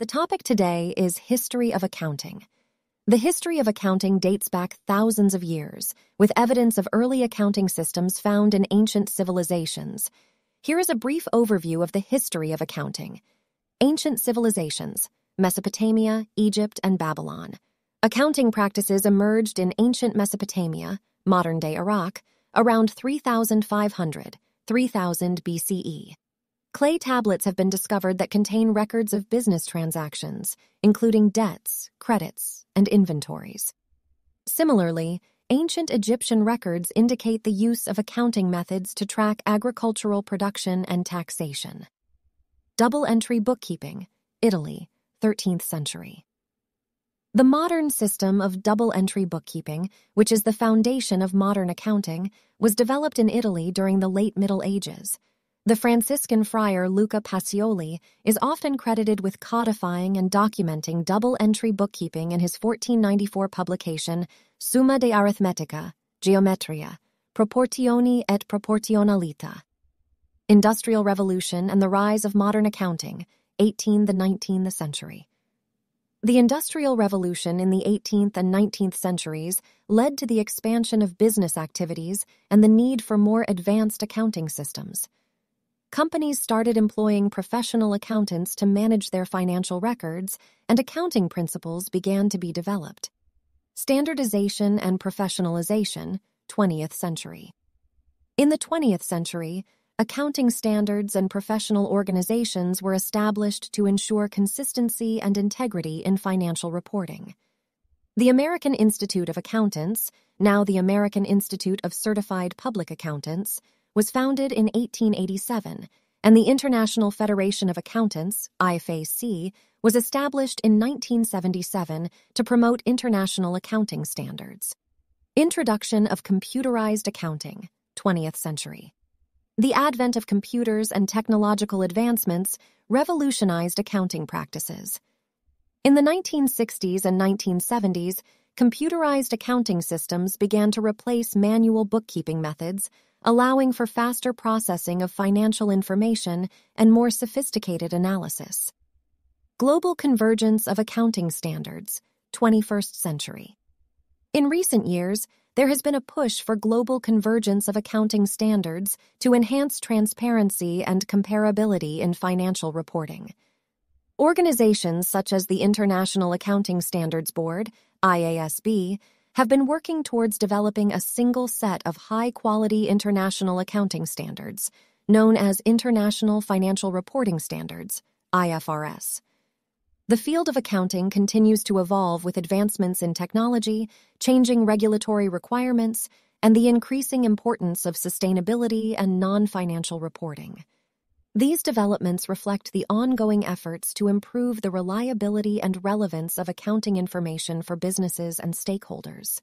The topic today is history of accounting. The history of accounting dates back thousands of years, with evidence of early accounting systems found in ancient civilizations. Here is a brief overview of the history of accounting. Ancient civilizations, Mesopotamia, Egypt, and Babylon. Accounting practices emerged in ancient Mesopotamia, modern-day Iraq, around 3,500, 3,000 BCE. Clay tablets have been discovered that contain records of business transactions, including debts, credits, and inventories. Similarly, ancient Egyptian records indicate the use of accounting methods to track agricultural production and taxation. Double-entry bookkeeping, Italy, 13th century. The modern system of double-entry bookkeeping, which is the foundation of modern accounting, was developed in Italy during the late Middle Ages. The Franciscan friar Luca Pacioli is often credited with codifying and documenting double-entry bookkeeping in his 1494 publication, Summa de Arithmetica, Geometria, Proportioni et Proportionalita. Industrial Revolution and the Rise of Modern Accounting, 18th and 19th century. The Industrial Revolution in the 18th and 19th centuries led to the expansion of business activities and the need for more advanced accounting systems. Companies started employing professional accountants to manage their financial records, and accounting principles began to be developed. Standardization and professionalization, 20th century. In the 20th century, accounting standards and professional organizations were established to ensure consistency and integrity in financial reporting. The American Institute of Accountants, now the American Institute of Certified Public Accountants, was founded in 1887, and the International Federation of Accountants, IFAC, was established in 1977 to promote international accounting standards. Introduction of computerized accounting, 20th century. The advent of computers and technological advancements revolutionized accounting practices. In the 1960s and 1970s, computerized accounting systems began to replace manual bookkeeping methods, allowing for faster processing of financial information and more sophisticated analysis. Global convergence of accounting standards, 21st century. In recent years, there has been a push for global convergence of accounting standards to enhance transparency and comparability in financial reporting. Organizations such as the International Accounting Standards Board, IASB, have been working towards developing a single set of high-quality international accounting standards, known as International Financial Reporting Standards, IFRS. The field of accounting continues to evolve with advancements in technology, changing regulatory requirements, and the increasing importance of sustainability and non-financial reporting. These developments reflect the ongoing efforts to improve the reliability and relevance of accounting information for businesses and stakeholders.